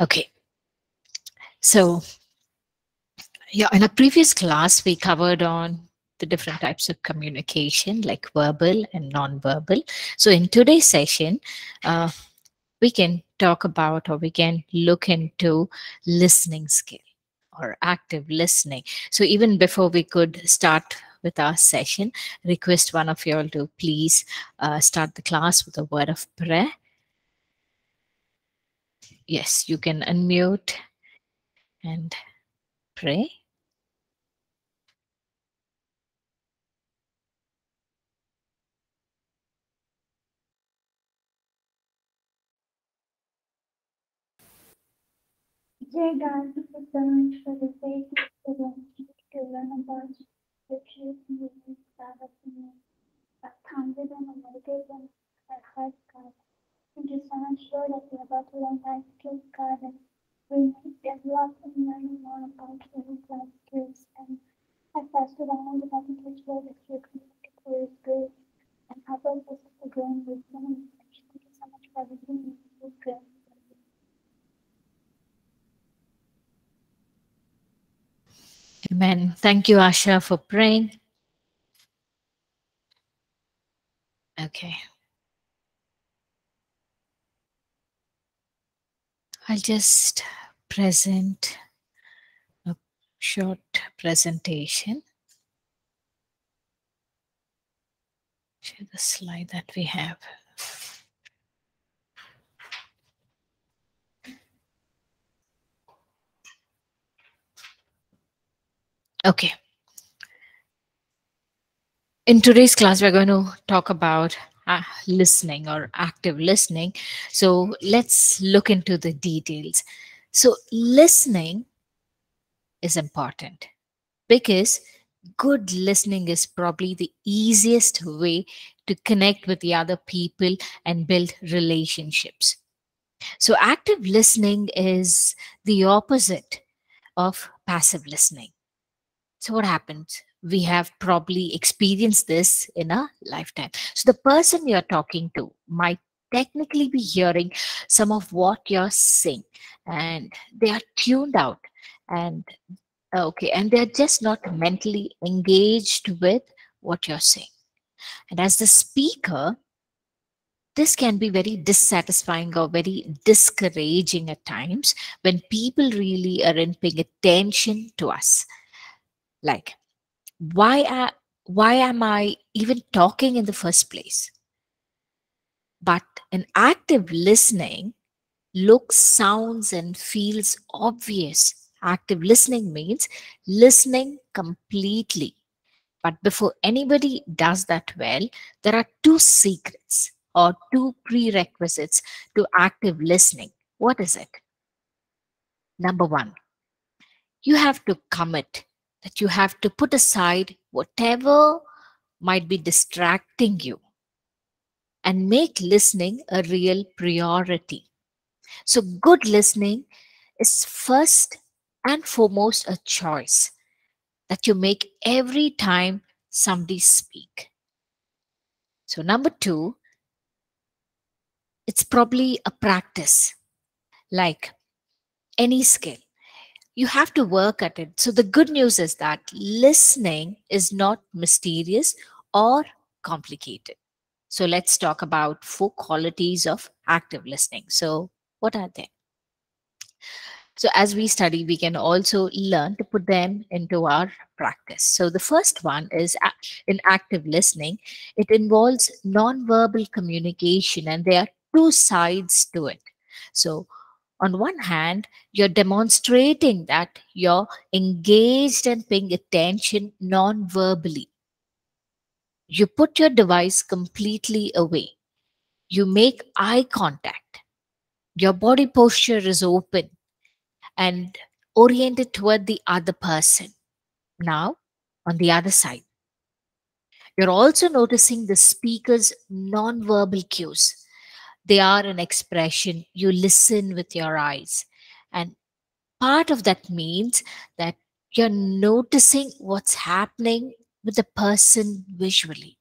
Okay, so yeah, in a previous class, we covered on the different types of communication, like verbal and non-verbal. So in today's session, we can talk about, or we can look into listening skill or active listening. So even before we could start with our session, request one of you all to please start the class with a word of prayer. Yes, you can unmute and pray. Dear God, thank you so much for the faith of to learn about the truth and the Sabbath in our convent and our motives and our hearts, God. Thank you so much, Lord, that we are about to learn life skills, God, and we need to develop and learn more about those life skills. And I fast with all the messages, Lord, that you created for your grace and help us to grow in wisdom and affection. Thank you so much for everything you do. Amen. Thank you, Asha, for praying. Okay. I'll just present a short presentation. Share the slide that we have. Okay. In today's class, we're going to talk about listening or active listening. So let's look into the details. So listening is important because good listening is probably the easiest way to connect with the other people and build relationships. So active listening is the opposite of passive listening. So what happens? We have probably experienced this in our lifetime. So the person you're talking to might technically be hearing some of what you're saying, and they are tuned out, and okay, and they're just not mentally engaged with what you're saying. And as the speaker, this can be very dissatisfying or very discouraging at times when people really aren't paying attention to us. Like, why am I even talking in the first place? But an active listening looks, sounds, and feels obvious. Active listening means listening completely. But before anybody does that well, there are two secrets or two prerequisites to active listening. What is it? Number one, you have to commit. That you have to put aside whatever might be distracting you and make listening a real priority. So good listening is first and foremost a choice that you make every time somebody speaks. So number two, it's probably a practice, like any skill. You have to work at it. So the good news is that listening is not mysterious or complicated. So let's talk about four qualities of active listening. So what are they? So as we study, we can also learn to put them into our practice. So the first one is in active listening, it involves nonverbal communication, and there are two sides to it. So on one hand, you're demonstrating that you're engaged and paying attention non-verbally. You put your device completely away. You make eye contact. Your body posture is open and oriented toward the other person. Now, on the other side, you're also noticing the speaker's non-verbal cues. They are an expression. You listen with your eyes. And part of that means that you're noticing what's happening with the person visually.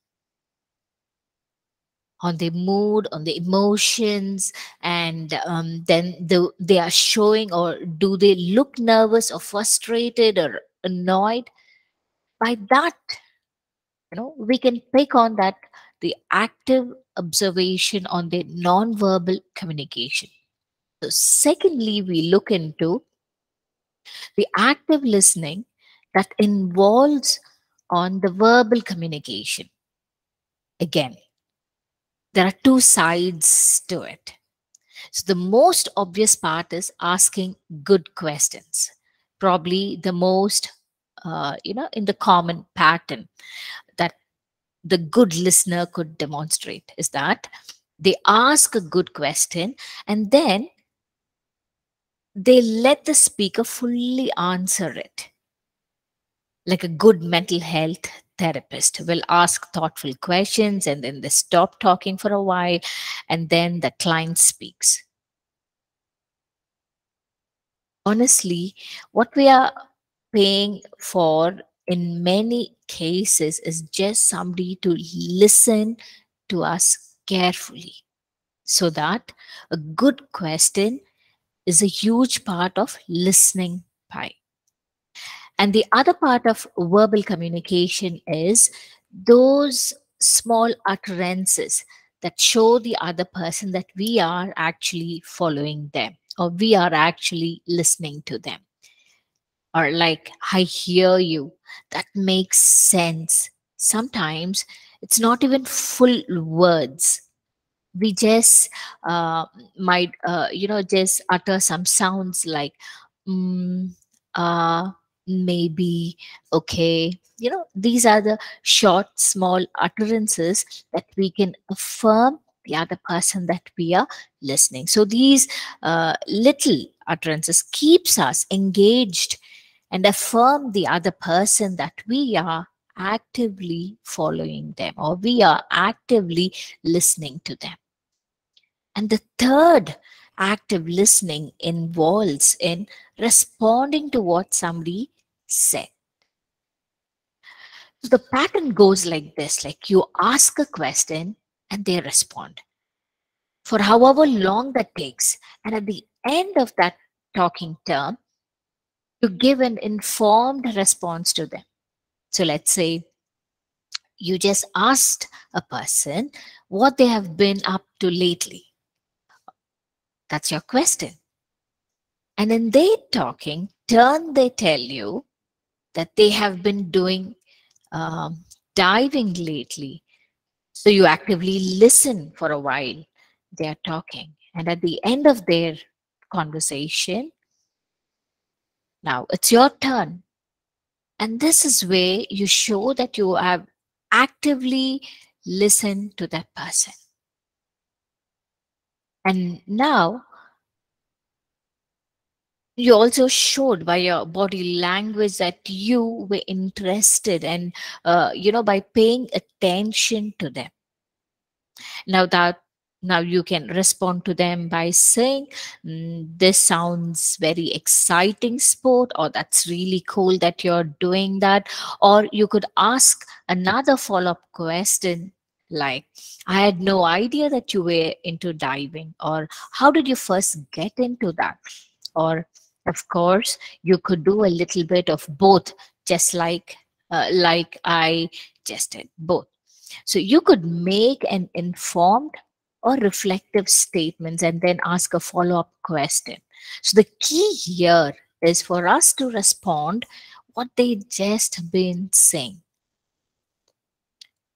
on the mood, on the emotions, and then they are showing, or do they look nervous or frustrated or annoyed? By that, you know, we can pick on that, the active observation on the non-verbal communication. So secondly, we look into the active listening that involves on the verbal communication. Again, there are two sides to it. So the most obvious part is asking good questions, probably the most, in the common pattern that the good listener could demonstrate is that they ask a good question and then they let the speaker fully answer it. Like a good mental health therapist will ask thoughtful questions and then they stop talking for a while and then the client speaks. Honestly, what we are paying for in many cases is just somebody to listen to us carefully, so that a good question is a huge part of listening pie. And the other part of verbal communication is those small utterances that show the other person that we are actually following them, or we are actually listening to them. Or like, I hear you. That makes sense. Sometimes it's not even full words. We just might just utter some sounds like, maybe, okay. You know, these are the short, small utterances that we can affirm the other person that we are listening. So these little utterances keeps us engaged and affirm the other person that we are actively following them, or we are actively listening to them. And the third active listening involves in responding to what somebody said. So the pattern goes like this, like you ask a question and they respond for however long that takes. And at the end of that talking term, you give an informed response to them. So let's say you just asked a person what they have been up to lately. That's your question. And in their talking turn, they tell you that they have been doing diving lately. So you actively listen for a while. They are talking. And at the end of their conversation, now it's your turn. And this is where you show that you have actively listened to that person. And now, you also showed by your body language that you were interested and, by paying attention to them. Now you can respond to them by saying, this sounds very exciting sport, or that's really cool that you're doing that. Or you could ask another follow-up question like, I had no idea that you were into diving, or how did you first get into that? Or of course, you could do a little bit of both, just like I just did both. So you could make an informed or reflective statements and then ask a follow-up question. So the key here is for us to respond what they just been saying.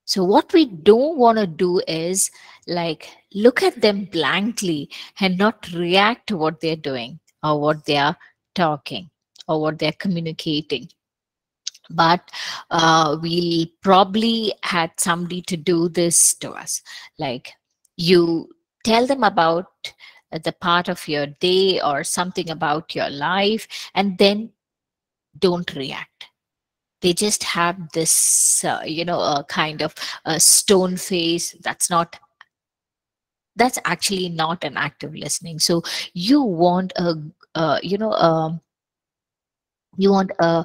So what we don't want to do is like look at them blankly and not react to what they're doing or what they are talking or what they're communicating. But we'll probably had somebody to do this to us. Like, you tell them about the part of your day or something about your life, and then don't react. They just have this, a kind of a stone face. That's actually not an active listening. So you want a You want a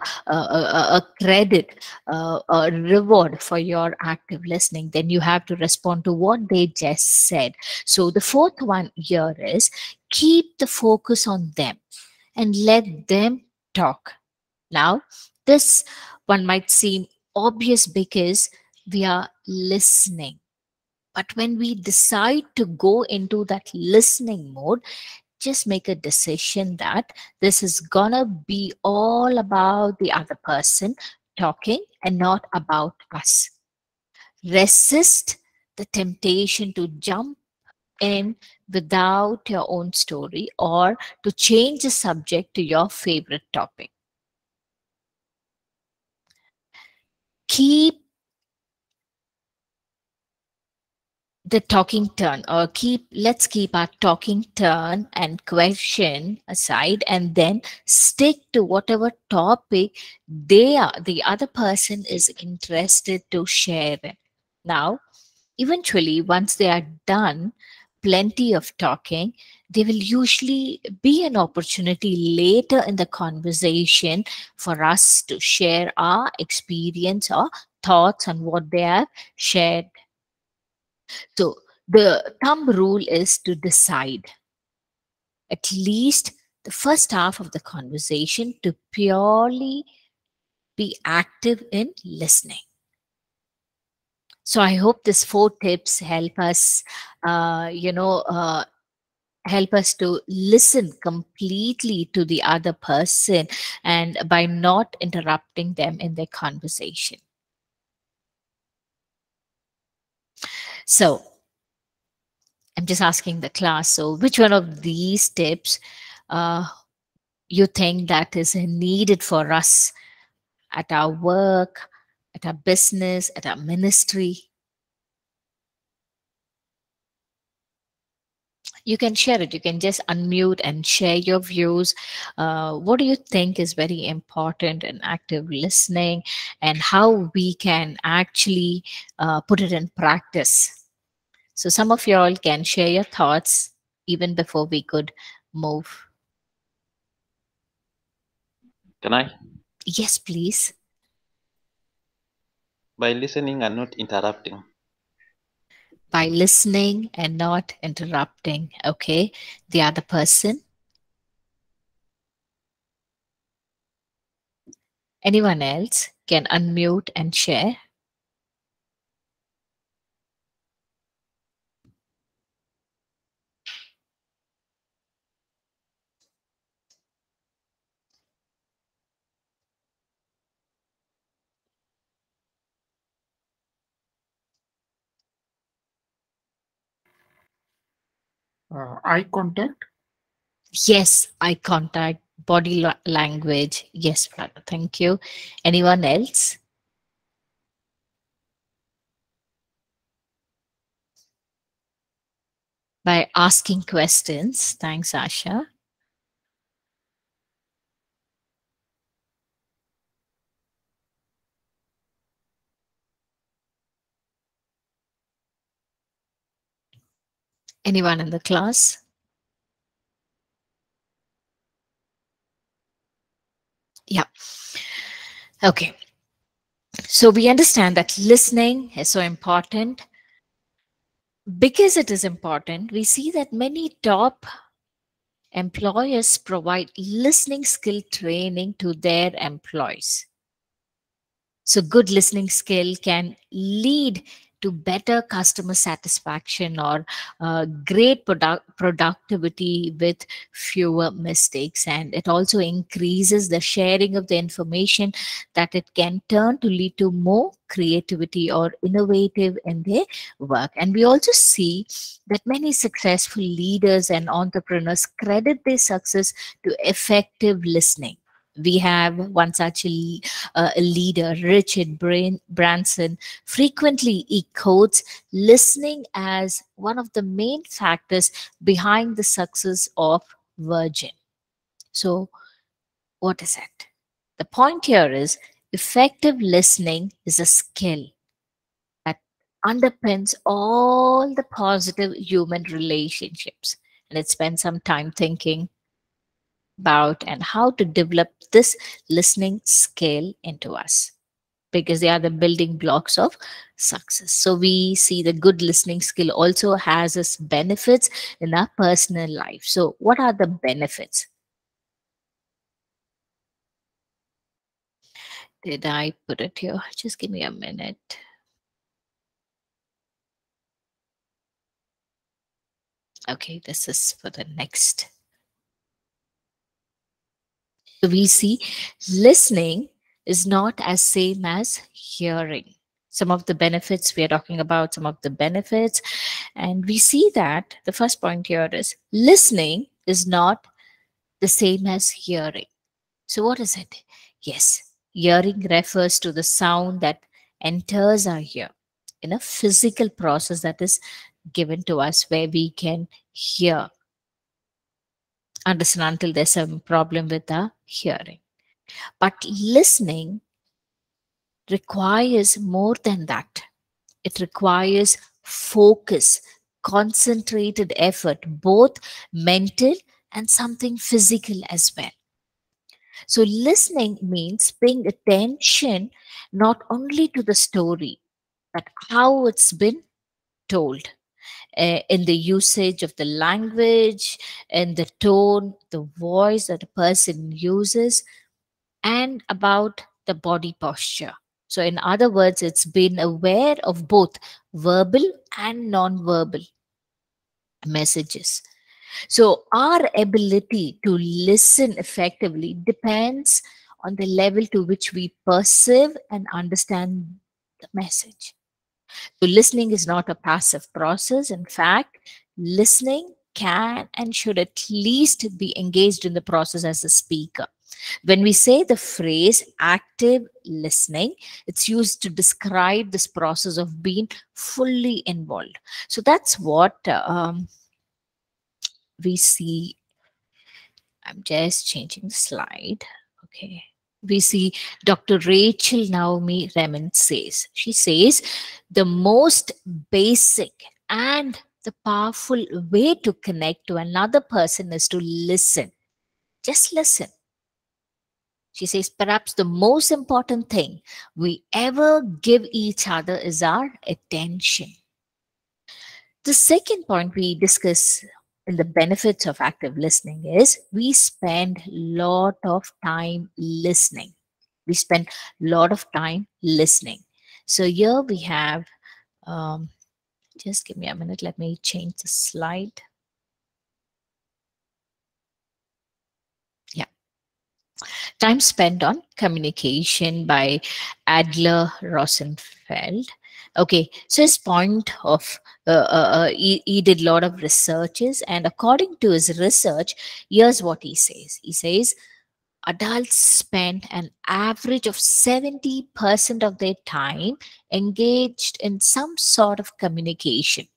credit, a reward for your active listening, then you have to respond to what they just said. So the fourth one here is keep the focus on them and let them talk. Now, this one might seem obvious because we are listening. But when we decide to go into that listening mode, just make a decision that this is gonna be all about the other person talking and not about us. Resist the temptation to jump in without your own story or to change the subject to your favorite topic. Keep the talking turn, or let's keep our talking turn and question aside, and then stick to whatever topic the other person is interested to share in. Now, eventually, once they are done plenty of talking, there will usually be an opportunity later in the conversation for us to share our experience or thoughts on what they have shared. So the thumb rule is to decide at least the first half of the conversation to purely be active in listening. So I hope these four tips help us, help us to listen completely to the other person and by not interrupting them in their conversation. So I'm just asking the class, so which one of these tips you think that is needed for us at our work, at our business, at our ministry? You can share it. You can just unmute and share your views. What do you think is very important in active listening and how we can actually put it in practice? So some of you all can share your thoughts even before we could move. Can I? Yes, please. By listening and not interrupting. By listening and not interrupting, okay? The other person? Anyone else can unmute and share? Eye contact? Yes, eye contact, body language. Yes, brother, thank you. Anyone else? By asking questions. Thanks, Asha. Anyone in the class? Yeah. Okay. So we understand that listening is so important. Because it is important, we see that many top employers provide listening skill training to their employees. So good listening skill can lead to better customer satisfaction or great productivity with fewer mistakes. And it also increases the sharing of the information that it can turn to lead to more creativity or innovative in their work. And we also see that many successful leaders and entrepreneurs credit their success to effective listening. We have one such leader, Richard Branson, frequently quotes listening as one of the main factors behind the success of Virgin. So what is it? The point here is effective listening is a skill that underpins all the positive human relationships. And let's spend some time thinking about and how to develop this listening skill into us, because they are the building blocks of success. So we see the good listening skill also has its benefits in our personal life. So what are the benefits? Did I put it here? Just give me a minute. Okay, this is for the next. So we see listening is not as same as hearing. Some of the benefits we are talking about, some of the benefits. And we see that the first point here is listening is not the same as hearing. So what is it? Yes, hearing refers to the sound that enters our ear in a physical process that is given to us where we can hear. Understand until there's some problem with our hearing. But listening requires more than that. It requires focus, concentrated effort, both mental and something physical as well. So listening means paying attention not only to the story, but how it's been told. In the usage of the language, in the tone, the voice that a person uses, and about the body posture. So in other words, it's been aware of both verbal and non-verbal messages. So our ability to listen effectively depends on the level to which we perceive and understand the message. So listening is not a passive process. In fact, listening can and should at least be engaged in the process as a speaker. When we say the phrase active listening, it's used to describe this process of being fully involved. So that's what we see. I'm just changing the slide. Okay. We see Dr. Rachel Naomi Remen says, she says, the most basic and the powerful way to connect to another person is to listen. Just listen. She says, perhaps the most important thing we ever give each other is our attention. The second point we discuss in the benefits of active listening is we spend a lot of time listening. We spend a lot of time listening. So here we have, just give me a minute, let me change the slide. Time spent on communication by Adler Rosenfeld. Okay, so his point of, he did a lot of researches, and according to his research, here's what he says. He says, adults spend an average of 70% of their time engaged in some sort of communication.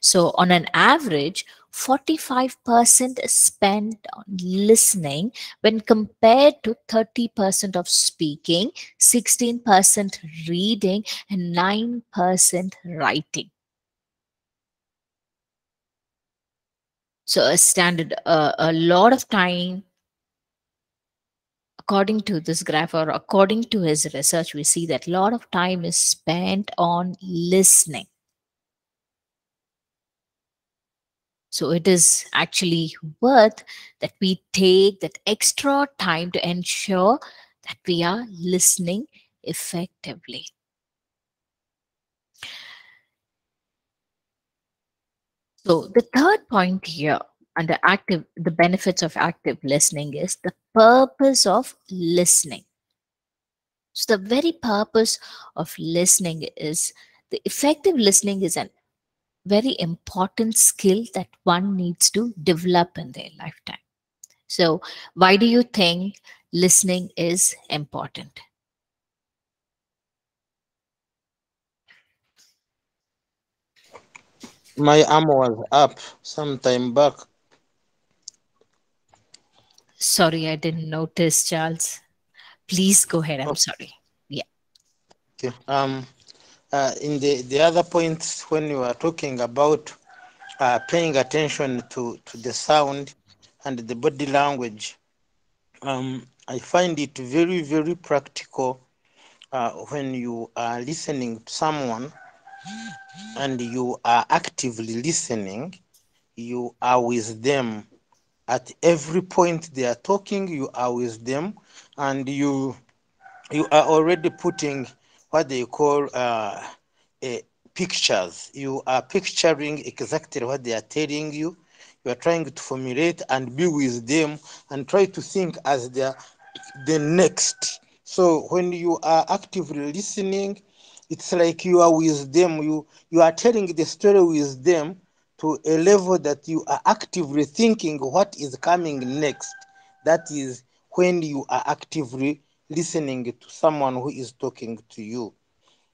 So on an average, 45% is spent on listening when compared to 30% of speaking, 16% reading, and 9% writing. So a standard, a lot of time, according to this graph or according to his research, we see that a lot of time is spent on listening. So it is actually worth that we take that extra time to ensure that we are listening effectively. So the third point here under active, the benefits of active listening is the purpose of listening. So the very purpose of listening is the effective listening is an very important skill that one needs to develop in their lifetime. So why do you think listening is important? My arm was up some time back. Sorry, I didn't notice, Charles. Please go ahead. I'm sorry. Yeah. Okay. In the other points, when you were talking about paying attention to the sound, and the body language, I find it very, very practical when you are listening to someone and you are actively listening. You are with them at every point they are talking. You are with them, and you are already putting what they call pictures. You are picturing exactly what they are telling you. You are trying to formulate and be with them and try to think as the next. So when you are actively listening, it's like you are with them. You are telling the story with them to a level that you are actively thinking what is coming next. That is when you are actively listening to someone who is talking to you.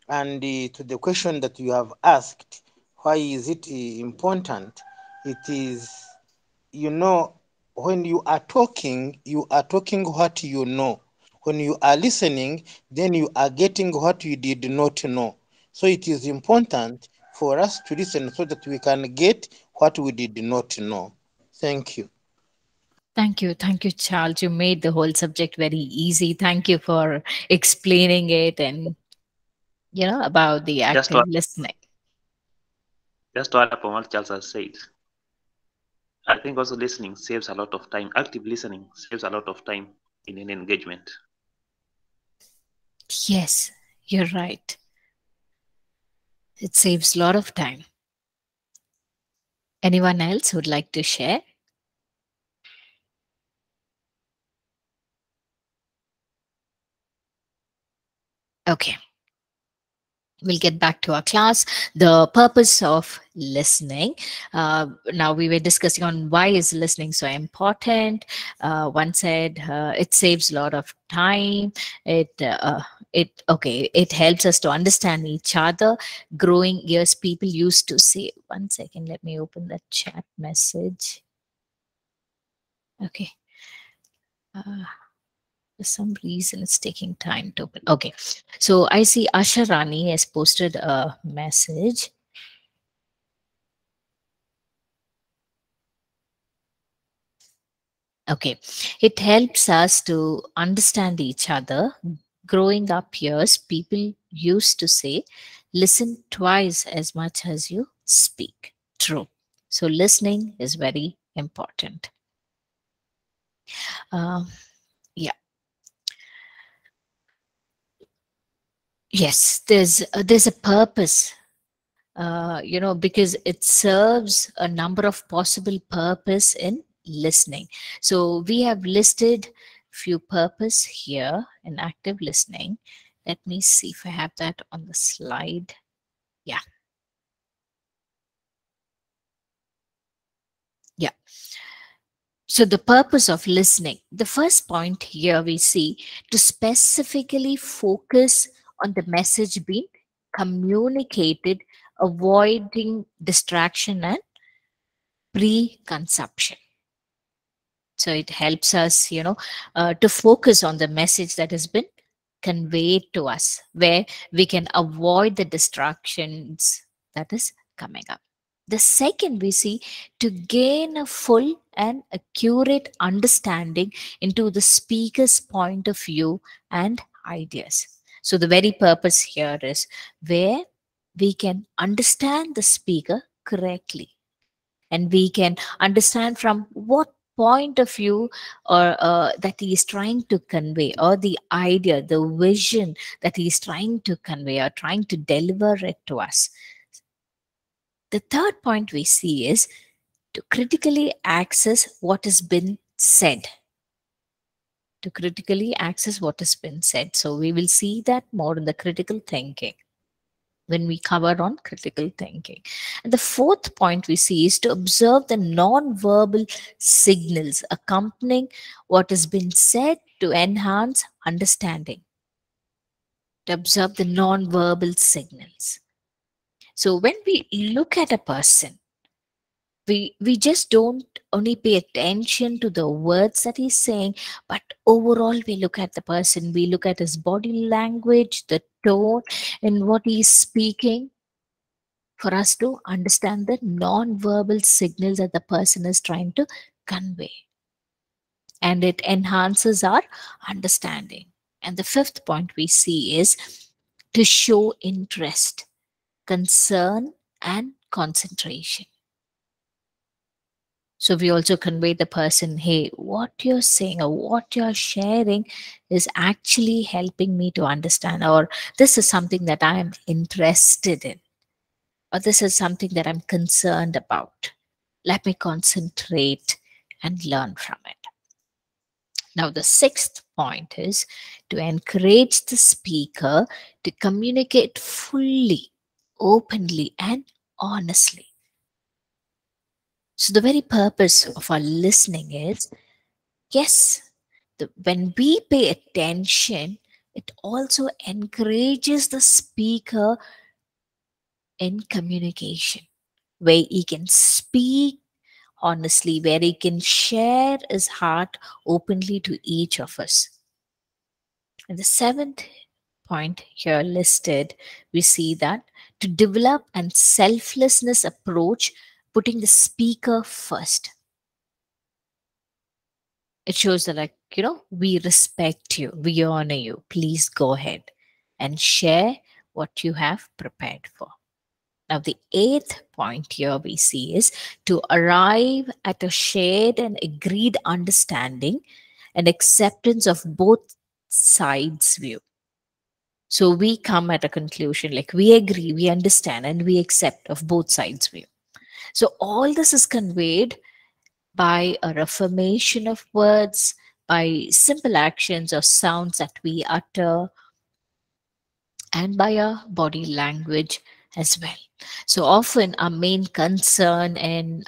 And to the question that you have asked, why is it important? It is, when you are talking what you know. When you are listening, then you are getting what you did not know. So it is important for us to listen so that we can get what we did not know. Thank you. Thank you. Thank you, Charles. You made the whole subject very easy. Thank you for explaining it and, about the active listening. Just to add upon what Charles has said, I think also listening saves a lot of time. Active listening saves a lot of time in an engagement. Yes, you're right. It saves a lot of time. Anyone else would like to share? Okay, we'll get back to our class. The purpose of listening. Now we were discussing on why is listening so important. One said it saves a lot of time. It helps us to understand each other. Growing ears, people used to say. One second, let me open the chat message. Okay. For some reason, it's taking time to open. Okay, so I see Asha Rani has posted a message. Okay, it helps us to understand each other. Growing up years, people used to say, listen twice as much as you speak. True. So listening is very important. Yes, there's a purpose, because it serves a number of possible purposes in listening. So we have listed few purposes here in active listening. Let me see if I have that on the slide. Yeah. So the purpose of listening, the first point here we see to specifically focus on the message being communicated, avoiding distraction and preconception. So it helps us, to focus on the message that has been conveyed to us, where we can avoid the distractions that is coming up. The second we see to gain a full and accurate understanding into the speaker's point of view and ideas. So the very purpose here is where we can understand the speaker correctly, and we can understand from what point of view or that he is trying to convey, or the idea, the vision that he is trying to convey or trying to deliver it to us. The third point we see is to critically access what has been said. To critically access what has been said. So we will see that more in the critical thinking when we cover on critical thinking. And the fourth point we see is to observe the non-verbal signals accompanying what has been said to enhance understanding. To observe the non-verbal signals. So when we look at a person, we just don't only pay attention to the words that he's saying, but overall we look at the person, we look at his body language, the tone, and what he's speaking, for us to understand the non-verbal signals that the person is trying to convey. and it enhances our understanding. And the fifth point we see is to show interest, concern, and concentration. So we also convey the person, hey, what you're saying or what you're sharing is actually helping me to understand, or this is something that I am interested in, or this is something that I'm concerned about. Let me concentrate and learn from it. Now, the sixth point is to encourage the speaker to communicate fully, openly, and honestly. So the very purpose of our listening is, yes, when we pay attention, it also encourages the speaker in communication, where he can speak honestly, where he can share his heart openly to each of us. And the seventh point here listed, we see that to develop a selflessness approach, putting the speaker first. It shows that, like, you know, we respect you, we honor you, please go ahead and share what you have prepared for. Now, the eighth point here we see is to arrive at a shared and agreed understanding and acceptance of both sides' view. So we come at a conclusion, like we agree, we understand, and we accept of both sides' view. So all this is conveyed by a affirmation of words, by simple actions or sounds that we utter, and by our body language as well. So often our main concern and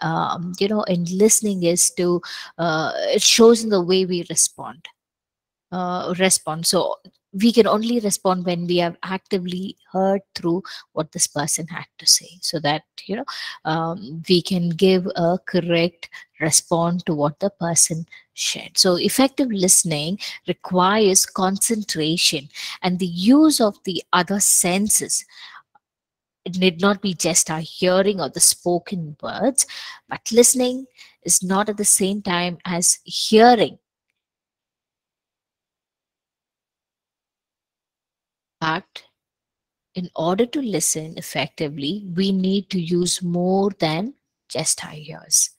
in listening is to it shows in the way we respond. So we can only respond when we have actively heard through what this person had to say, so that we can give a correct response to what the person shared. So effective listening requires concentration and the use of the other senses. It need not be just our hearing or the spoken words, but listening is not at the same time as hearing, but in order to listen effectively, we need to use more than just our ears.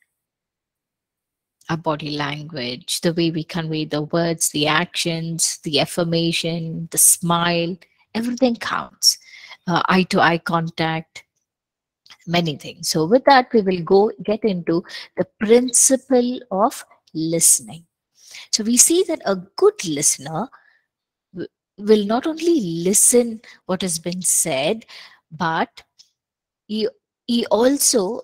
Our body language, the way we convey the words, the actions, the affirmation, the smile, everything counts. Eye-to-eye contact, many things. So with that, we will get into the principle of listening. So we see that a good listener will not only listen what has been said, but he also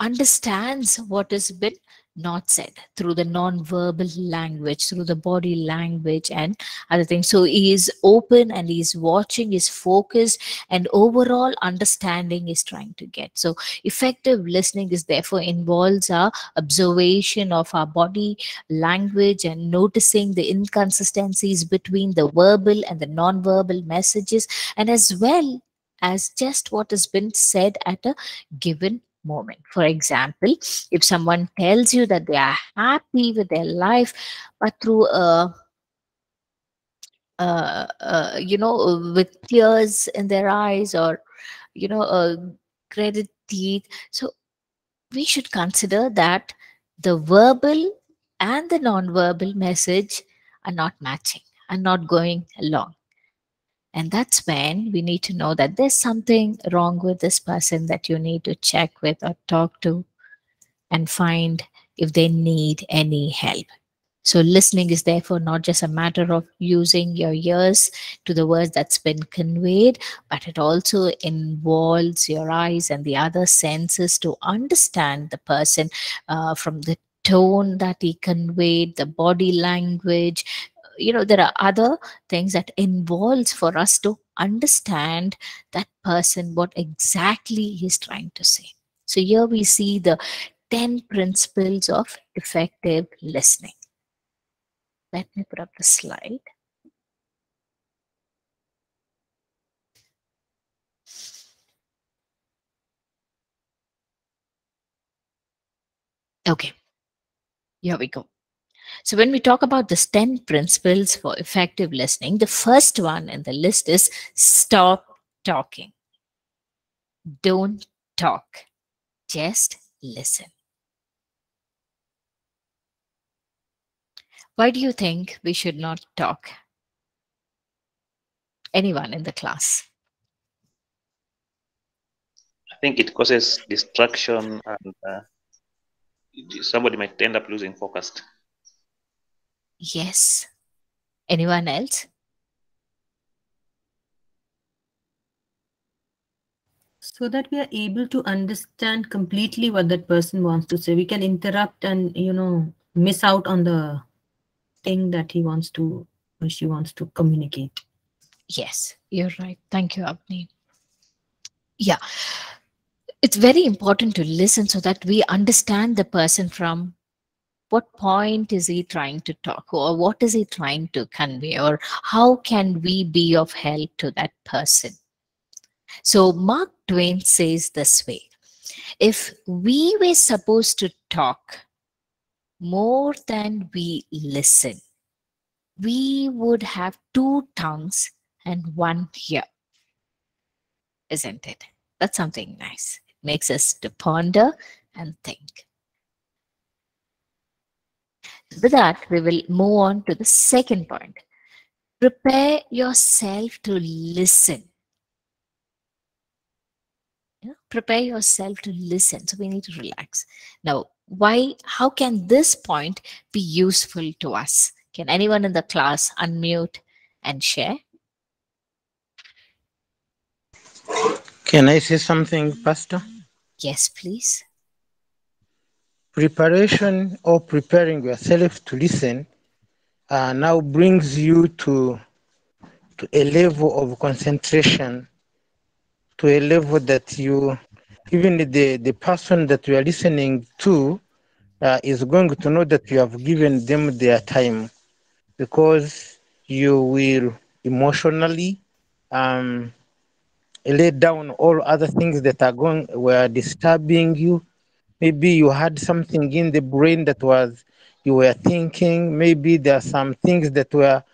understands what has been not said through the non-verbal language, through the body language and other things. So he is open and he is watching, he is focused, and overall understanding is trying to get. So effective listening is therefore involves our observation of our body language and noticing the inconsistencies between the verbal and the non-verbal messages, and as well as just what has been said at a given moment. For example, if someone tells you that they are happy with their life, but through with tears in their eyes or gritted teeth, so we should consider that the verbal and the non-verbal message are not matching and not going along. And that's when we need to know that there's something wrong with this person that you need to check with or talk to and find if they need any help. So listening is therefore not just a matter of using your ears to the words that's been conveyed, but it also involves your eyes and the other senses to understand the person from the tone that he conveyed, the body language. There are other things that involves for us to understand that person, what exactly he's trying to say. So here we see the 10 principles of effective listening. Let me put up the slide. Okay. Here we go. So when we talk about these 10 principles for effective listening, the first one in the list is stop talking. Don't talk. Just listen. Why do you think we should not talk? Anyone in the class? I think it causes distraction and somebody might end up losing focus. Yes. Anyone else? So that we are able to understand completely what that person wants to say. We can interrupt and, you know, miss out on the thing that he wants to or she wants to communicate. Yes, you're right. Thank you, Abni. Yeah. It's very important to listen so that we understand the person from what point is he trying to talk, or what is he trying to convey, or how can we be of help to that person. So Mark Twain says this way, if we were supposed to talk more than we listen, we would have two tongues and one ear. Isn't it? That's something nice. It makes us to ponder and think. With that, we will move on to the second point. Prepare yourself to listen. You know, prepare yourself to listen. So we need to relax. Now, why? How can this point be useful to us? Can anyone in the class unmute and share? Can I say something, Pastor? Yes, please. Preparation or preparing yourself to listen now brings you to a level of concentration, to a level that you, even the person that you are listening to is going to know that you have given them their time, because you will emotionally lay down all other things that are were disturbing you. Maybe you had something in the brain that you were thinking. Maybe there are some things that were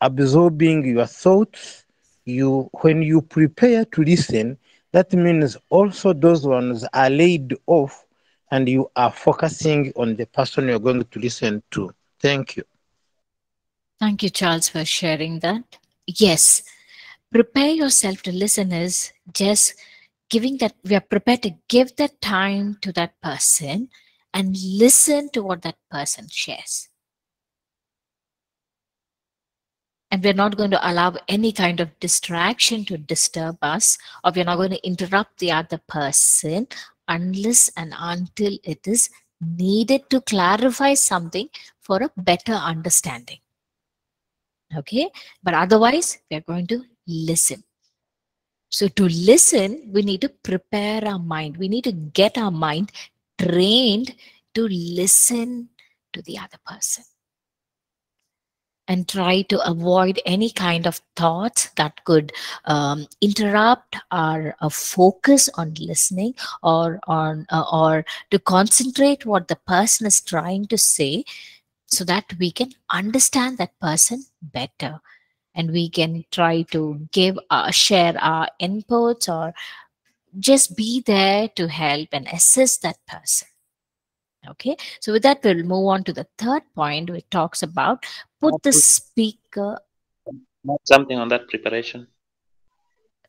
absorbing your thoughts. When you prepare to listen, that means also those ones are laid off and you are focusing on the person you're going to listen to. Thank you. Thank you, Charles, for sharing that. Yes. Prepare yourself to listen is just giving that, we are prepared to give that time to that person and listen to what that person shares. And we're not going to allow any kind of distraction to disturb us, or we're not going to interrupt the other person unless and until it is needed to clarify something for a better understanding. Okay, but otherwise we are going to listen. So to listen, we need to prepare our mind. We need to get our mind trained to listen to the other person and try to avoid any kind of thoughts that could interrupt our focus on listening, or on or to concentrate what the person is trying to say, so that we can understand that person better. And we can try to give, share our inputs, or just be there to help and assist that person. Okay, so with that, we'll move on to the third point, which talks about put the speaker. Something on that preparation.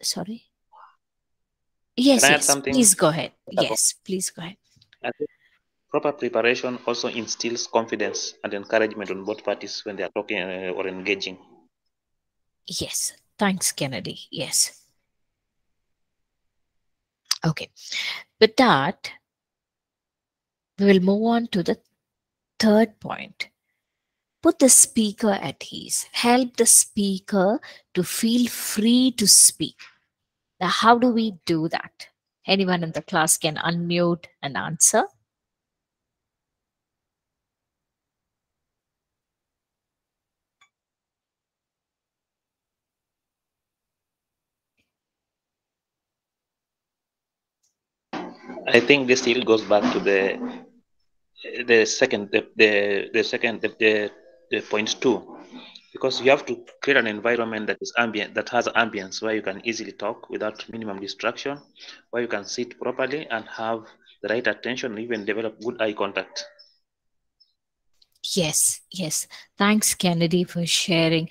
Sorry. Yes, yes, please go ahead. Yes, please go ahead. Proper preparation also instills confidence and encouragement on both parties when they are talking or engaging. Yes. Thanks, Kennedy. Yes. Okay. With that, we will move on to the third point. Put the speaker at ease. Help the speaker to feel free to speak. Now, how do we do that? Anyone in the class can unmute and answer. I think this still goes back to the the second point two, because you have to create an environment that is ambient, that has ambience, where you can easily talk without minimum distraction, where you can sit properly and have the right attention, and even develop good eye contact. Yes, yes. Thanks, Kennedy, for sharing.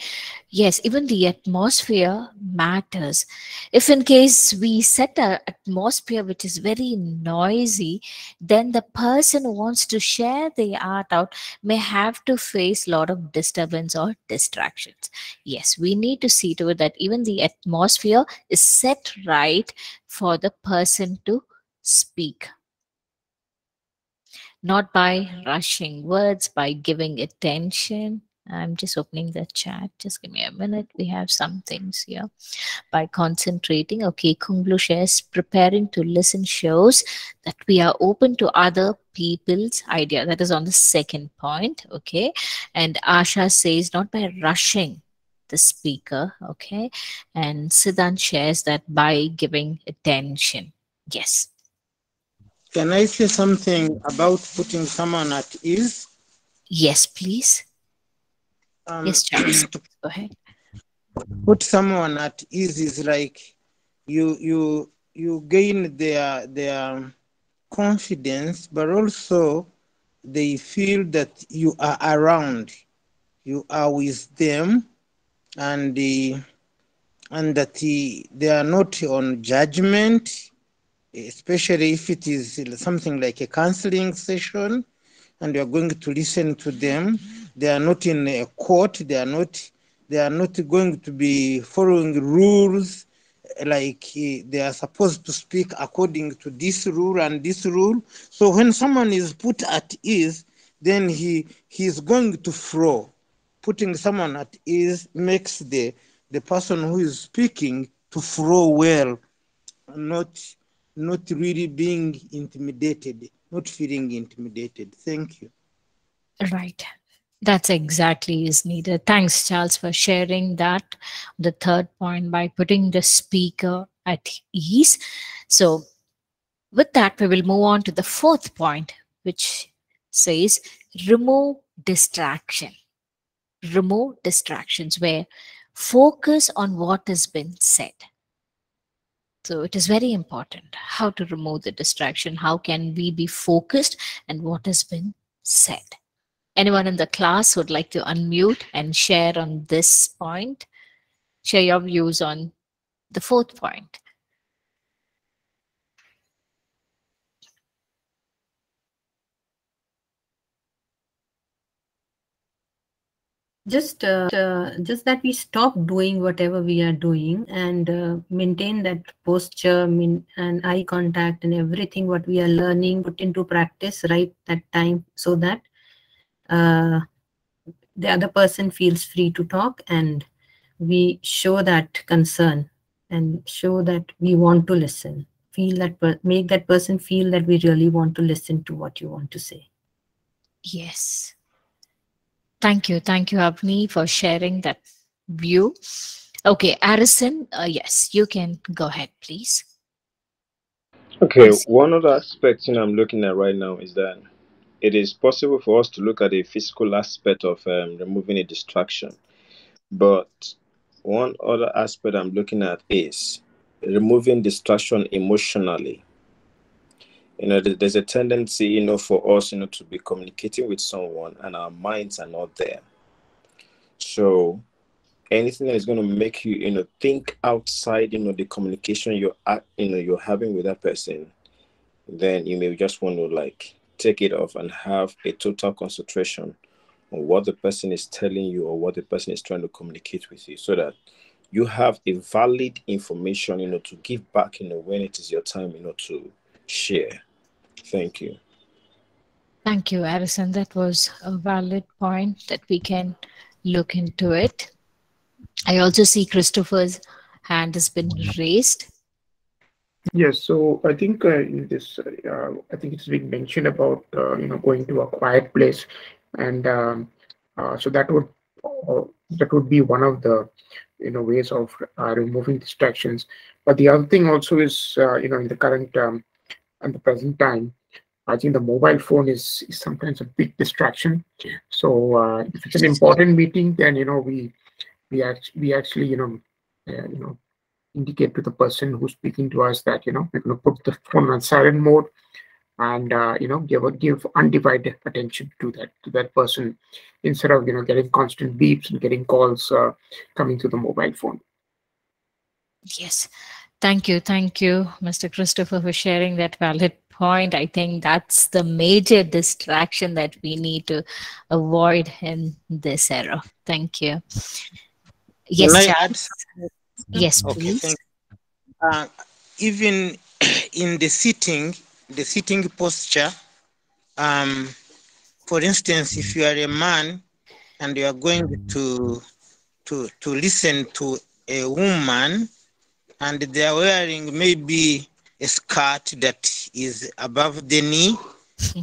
Yes, even the atmosphere matters. If in case we set an atmosphere which is very noisy, then the person who wants to share the art out may have to face a lot of disturbance or distractions. Yes, we need to see to it that even the atmosphere is set right for the person to speak. Not by rushing words, by giving attention. I'm just opening the chat. Just give me a minute. We have some things here. By concentrating. Okay, Kunglu shares, preparing to listen shows that we are open to other people's idea. That is on the second point. Okay. And Asha says, not by rushing the speaker. Okay. And Siddhan shares that by giving attention. Yes. Can I say something about putting someone at ease? Yes, please. Yes, Charles. Go ahead. Put someone at ease is like you gain their confidence, but also they feel that you are around, you are with them, and that they are not on judgment. Especially if it is something like a counseling session and you are going to listen to them. They are not in a court. They are not going to be following rules, like they are supposed to speak according to this rule and this rule. So when someone is put at ease, then he is going to flow. Putting someone at ease makes the person who is speaking to flow well, not really being intimidated, not feeling intimidated. Thank you. Right. That's exactly is needed. Thanks, Charles, for sharing that. The third point, by putting the speaker at ease. So with that, we will move on to the fourth point, which says remove distraction. Remove distractions, where focus on what has been said. So it is very important how to remove the distraction. How can we be focused and what has been said? Anyone in the class would like to unmute and share on this point? Share your views on the fourth point. Just that we stop doing whatever we are doing and maintain that posture and eye contact and everything what we are learning, put into practice right that time, so that the other person feels free to talk and we show that concern and show that we want to listen. Make that person feel that we really want to listen to what you want to say. Yes. Thank you, Avni, for sharing that view. Okay, Arison, yes, you can go ahead, please. Okay, one other aspect I'm looking at right now is that it is possible for us to look at a physical aspect of removing a distraction. But one other aspect I'm looking at is removing distraction emotionally. You know, there's a tendency, you know, for us, you know, to be communicating with someone and our minds are not there. So anything that is going to make you, you know, think outside, you know, the communication you're having with that person, then you may just want to like take it off and have a total concentration on what the person is telling you or what the person is trying to communicate with you, so that you have a valid information, you know, to give back, you know, when it is your time, you know, to share. Thank you. Thank you, Arison. That was a valid point that we can look into it. I also see Christopher's hand has been raised. Yes, so I think in this, I think it's been mentioned about you know, going to a quiet place, and so that would be one of the, you know, ways of removing distractions. But the other thing also is, you know, in the current and the present time, I think the mobile phone is sometimes a big distraction. So if it's an important meeting, then we actually indicate to the person who's speaking to us that we're going to put the phone on silent mode and give undivided attention to that person, instead of getting constant beeps and getting calls coming through the mobile phone. Yes. Thank you, Mr. Christopher, for sharing that valid point. I think that's the major distraction that we need to avoid in this era. Thank you. Yes, Charles. Yes, please. Okay, even in the sitting posture, for instance, if you are a man and you are going to listen to a woman, and they are wearing maybe a skirt that is above the knee,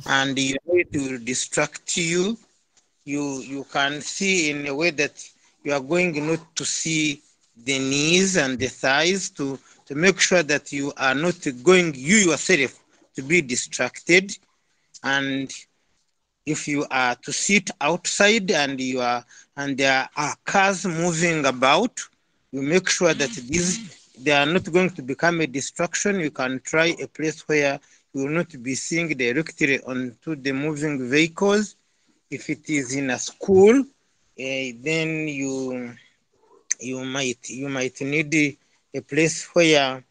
and you need to distract you. You can see in a way that you are going not to see the knees and the thighs, to make sure that you are not going, you yourself, to be distracted. And if you are to sit outside and there are cars moving about, you make sure that they are not going to become a distraction. You can try a place where you will not be seeing directly onto the moving vehicles. If it is in a school, then you might need a place where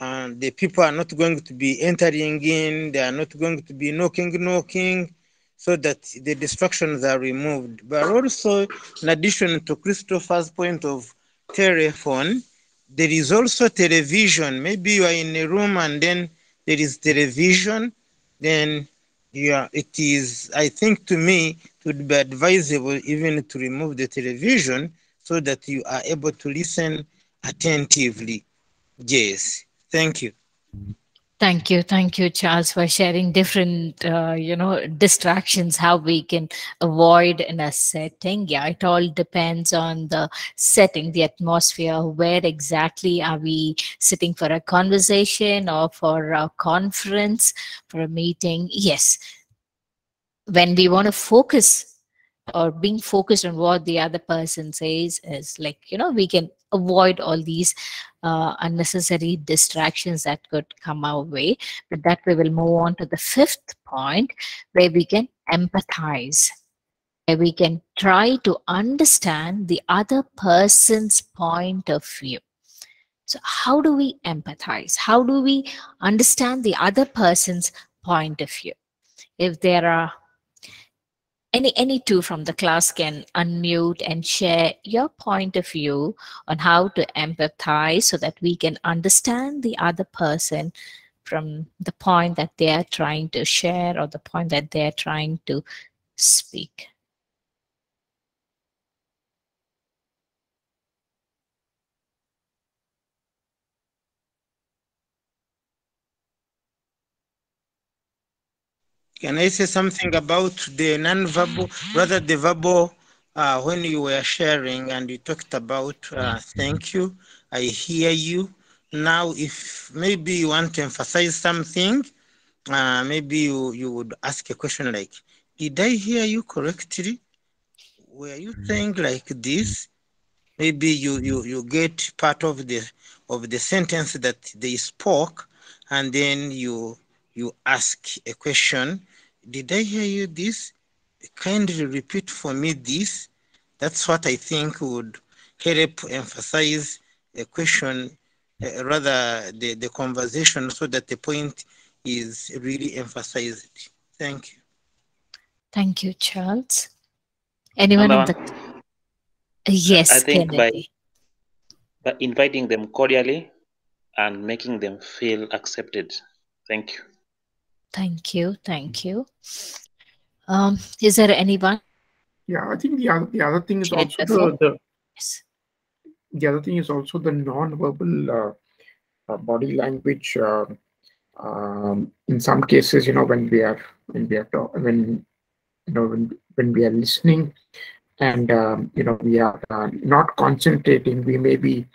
the people are not going to be entering in. They are not going to be knocking, so that the distractions are removed. But also, in addition to Christopher's point of telephone, there is also television. Maybe you are in a room and then there is television. Then it is, I think, to me, it would be advisable even to remove the television so that you are able to listen attentively. Yes, thank you. Thank you, Charles, for sharing different, distractions, how we can avoid in a setting. Yeah, it all depends on the setting, the atmosphere, where exactly are we sitting for a conversation or for a conference, for a meeting. Yes, when we want to focus or being focused on what the other person says is we can avoid all these unnecessary distractions that could come our way. But that we will move on to the fifth point, where we can empathize, where we can try to understand the other person's point of view. So how do we empathize? How do we understand the other person's point of view? If there are any two from the class can unmute and share your point of view on how to empathize so that we can understand the other person from the point that they are trying to share or the point that they are trying to speak. Can I say something about the non-verbal, rather the verbal, when you were sharing and you talked about thank you, I hear you. Now, if maybe you want to emphasize something, maybe you would ask a question like, did I hear you correctly? Were you saying like this? Maybe you get part of the sentence that they spoke, and then you ask a question. Did I hear you this? Kindly repeat for me this. That's what I think would help emphasize a question, rather the conversation, so that the point is really emphasized. Thank you. Thank you, Charles. Anyone in the... Yes, I think Kennedy. By inviting them cordially and making them feel accepted. Thank you. Thank you. Is there anyone? Yeah, I think the other thing is also the non-verbal body language. In some cases, when we are listening, and we are not concentrating, we may be,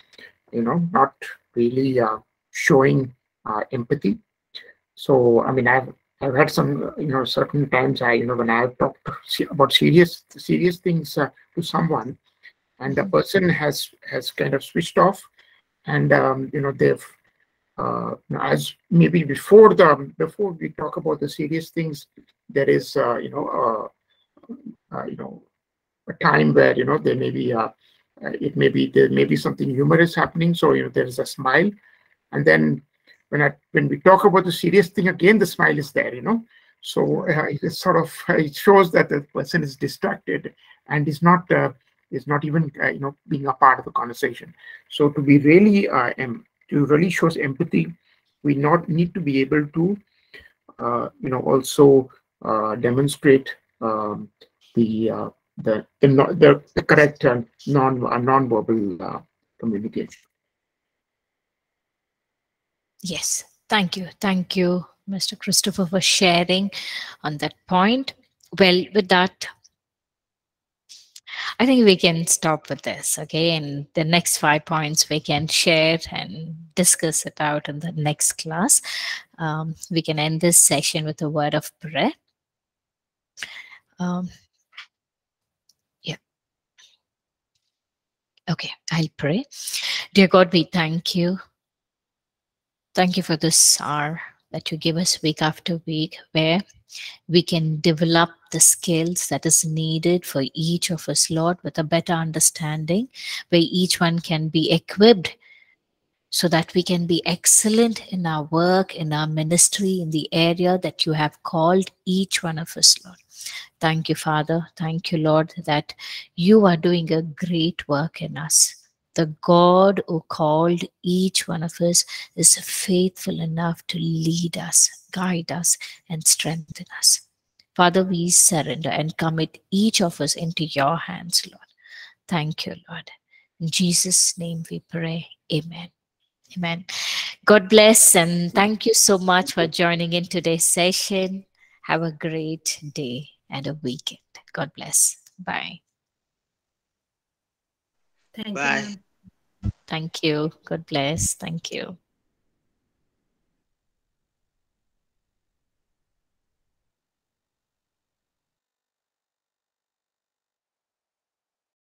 not really showing empathy. So, I mean, I've I've had some, certain times when I've talked about serious things to someone, and the person has kind of switched off, and they've as maybe before we talk about the serious things, there is a time where there may be there may be something humorous happening, so there is a smile, and then when we talk about the serious thing again, the smile is there, So it sort of shows that the person is distracted and is not even being a part of the conversation. So to be really to really show empathy, we need to be able to also demonstrate the correct non-verbal communication. Yes, thank you, Mr. Christopher, for sharing on that point. Well, with that, I think we can stop with this, okay? And the next 5 points we can share and discuss it out in the next class. We can end this session with a word of prayer. Okay, I'll pray. Dear God, we thank you. Thank you for this hour that you give us week after week, where we can develop the skills that is needed for each of us, Lord, with a better understanding, where each one can be equipped so that we can be excellent in our work, in our ministry, in the area that you have called each one of us, Lord. Thank you, Father. Thank you, Lord, that you are doing a great work in us. The God who called each one of us is faithful enough to lead us, guide us, and strengthen us. Father, we surrender and commit each of us into your hands, Lord. Thank you, Lord. In Jesus' name we pray. Amen. Amen. God bless, and thank you so much for joining in today's session. Have a great day and a weekend. God bless. Bye. Thank you. Bye. Thank you. God bless. Thank you.